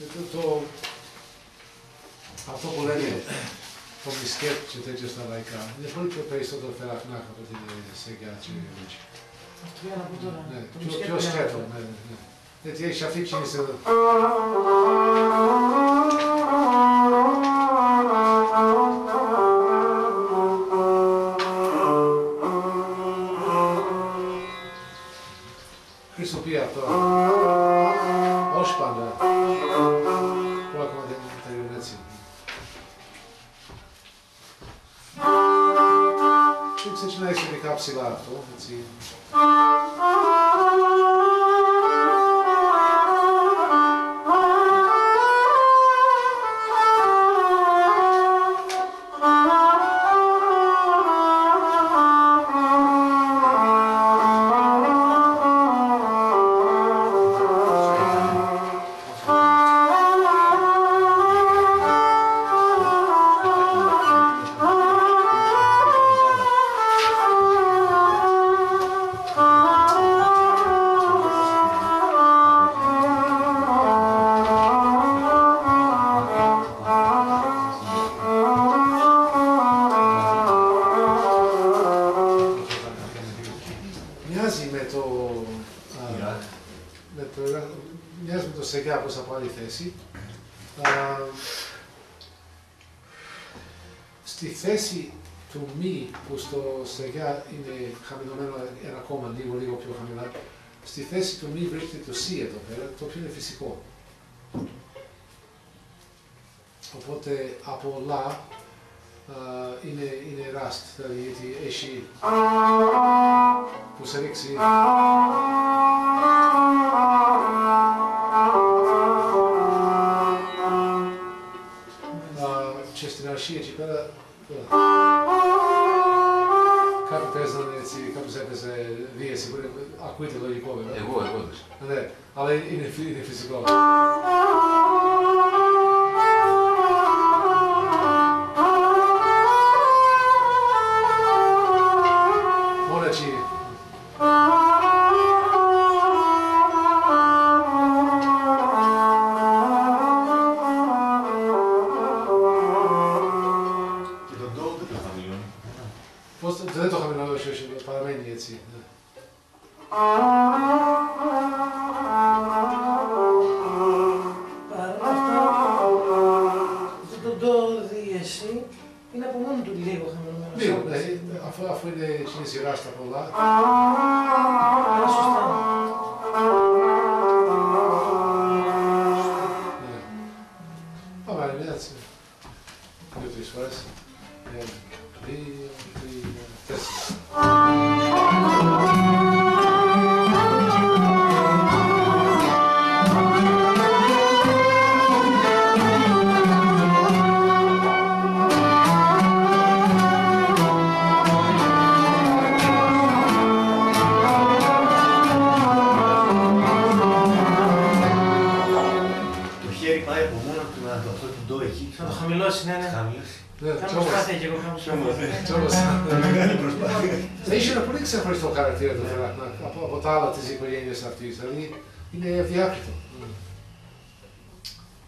Pentru că autocolele, o bischet ce trece ăsta la ICA, de fără că pe istotul Ferah-nâk, pe tine se ghea ce mici. Ce o schetul, ne. Deci ei Şefik cine se... Crisopia, o șpadă. Până acum de interioreții. Știi că se cine este de capsila atul, îți... Μοιάζει με το σεγά προς από άλλη θέση. Στη θέση του μη, που στο σεγά είναι χαμηλωμένο ένα κόμμα, λίγο πιο χαμηλά, στη θέση του μη βρίσκεται το σι εδώ πέρα, το οποίο είναι φυσικό. Οπότε από λα είναι ραστ, δηλαδή γιατί έχει που σε ρίξει. Ce este în arșie, ci pera... Capul trebuie să ne-ți... Capul trebuie să vie, sigur, acuite logicove, da? E bun. Da, ale e fizicol. Δεν το είχαμε να δώσει όχι, παραμένει έτσι. Αυτό το δίεση είναι από μόνο του λίγο χαμηλωμένο. Αφού είναι σειρά στα πολλά. Σωστά. Πάμε, έτσι. Δύο-τρεις φορές. Θα είχε ένα πολύ ξεχωριστό χαρακτήρα το Ferah-nâk από τα άλλα της οικογένειας αυτής, δηλαδή είναι ευδιάκριτο.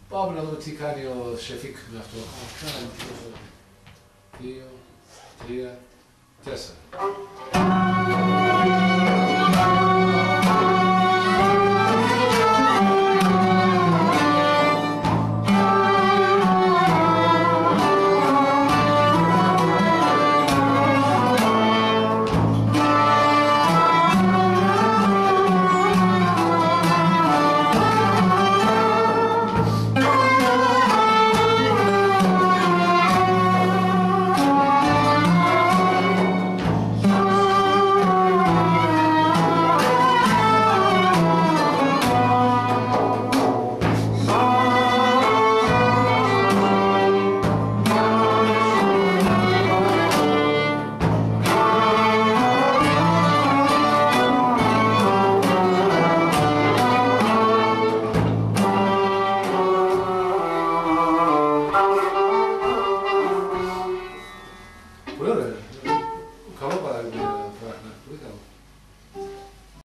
Πάμε να δούμε τι κάνει ο Şefik με αυτό. 1, 2, 3, 4.